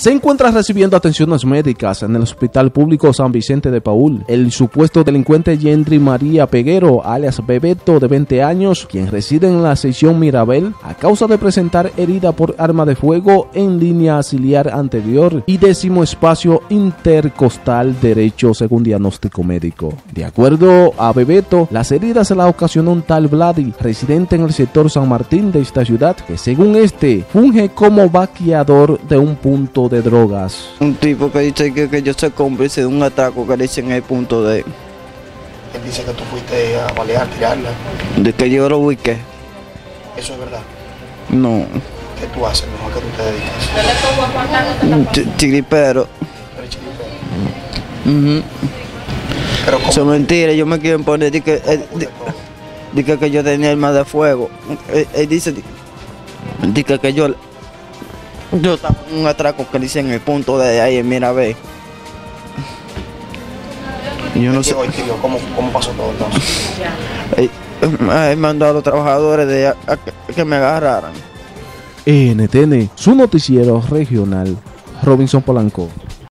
se encuentra recibiendo atenciones médicas en el Hospital Público San Vicente de Paúl. El supuesto delincuente Yendry María Peguero, alias Bebeto, de 20 años, quien reside en la sección Mirabel, a causa de presentar herida por arma de fuego en línea ciliar anterior y 10º espacio intercostal derecho, según diagnóstico médico. De acuerdo a Bebeto, las heridas se las ocasionó un tal Vladi, residente en el sector San Martín de esta ciudad, que según este funge como vaqueador de un punto de drogas. Un tipo que dice que yo soy cómplice de un atraco que le dicen en el punto de... Él dice que tú fuiste a balear, tirarla. De que yo lo ubiqué. ¿Eso es verdad? No. ¿Qué tú haces? Mejor que tú te dedicas. Chiripero. ¿Eres chiripero? Ajá. Son mentiras, yo me quiero poner. Dice que yo tenía armas de fuego. Él dice que yo estaba en un atraco que le hice en el punto de ahí, mira, ve. Yo no sé. ¿Cómo pasó todo entonces? He mandado a los trabajadores de a que me agarraran. NTN, su noticiero regional, Robinson Polanco.